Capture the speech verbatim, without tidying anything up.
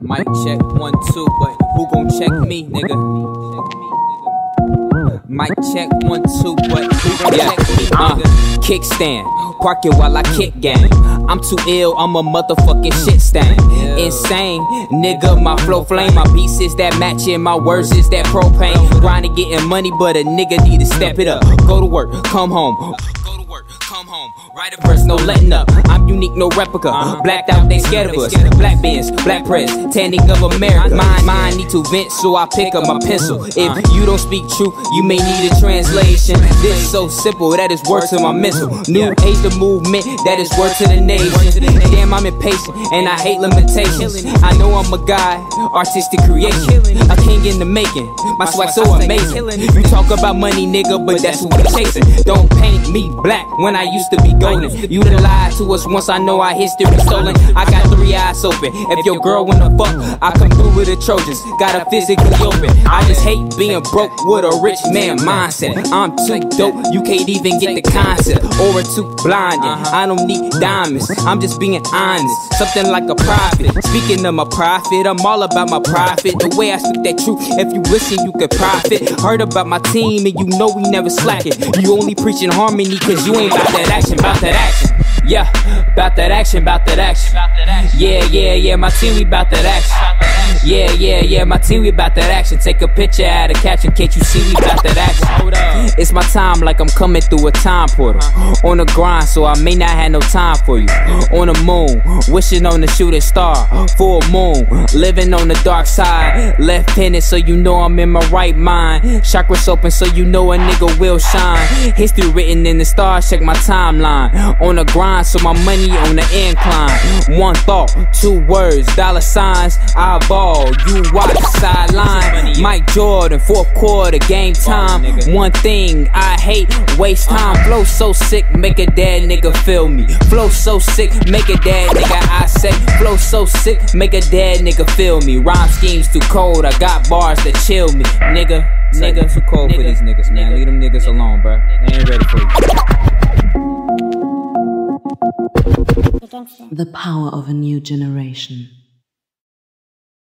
Mic check, one, two, but who gon' check me, nigga? Mic check, one, two, but who gon' yeah. check me, nigga? Uh, kickstand, park it while I kick game. I'm too ill, I'm a motherfucking shit stain. Insane, nigga, my flow flame. My beats is that matching, my words is that propane. Grinding, getting money, but a nigga need to step it up. Go to work, come home. Come home, write a verse, no letting up. I'm unique, no replica. Uh-huh. Blacked out, they scared of us. Black bands, black press, tanning of America. Mine, mine need to vent, so I pick up my pencil. If you don't speak truth, you may need a translation. This so simple, that is worth to my mental. New age, the movement, that is worth to the nation. Damn, I'm impatient, and I hate limitations. I know I'm a guy, artistic creation. I can't get in the making, my swag so amazing. You talk about money, nigga, but that's what I'm chasing. Don't paint me black when I used to be golden. You done lied to us once, I know our history stolen. I got three eyes open. If your girl wanna fuck, I come through with the Trojans. Gotta physically open. I just hate being broke with a rich man mindset. I'm too dope, you can't even get the concept. Or too blinded, I don't need diamonds. I'm just being honest, something like a prophet. Speaking of my profit, I'm all about my profit. The way I speak that truth, if you listen, you can profit. Heard about my team and you know we never slacking. You only preaching harmony cause you ain't about that action, about that action, yeah, about that action, about that action, yeah, yeah, yeah, my team, we about that action, yeah, yeah, yeah, my team, we about that action, take a picture, add a caption, can't you see, we about that action, it's my time like I'm coming through a time portal, on the grind, so I may not have no time for you, on the moon, wishing on the shooting star, full moon, living on the dark side, left handed so you know I'm in my right mind, chakras open so you know a nigga will shine, history written in the stars, check my time. Timeline on the grind, so my money on the incline. One thought, two words, dollar signs. Eyeball, you watch the sideline. Mike Jordan, fourth quarter, game time. One thing I hate, waste time. Flow so sick, make a dead nigga feel me. Flow so sick, make a dead nigga, I say. Flow so sick, make a dead nigga feel me. Rhyme schemes too cold, I got bars that chill me. Nigga, nigga, too cold for these niggas, man. Leave them niggas alone, bro. They ain't ready for you. The power of a new generation.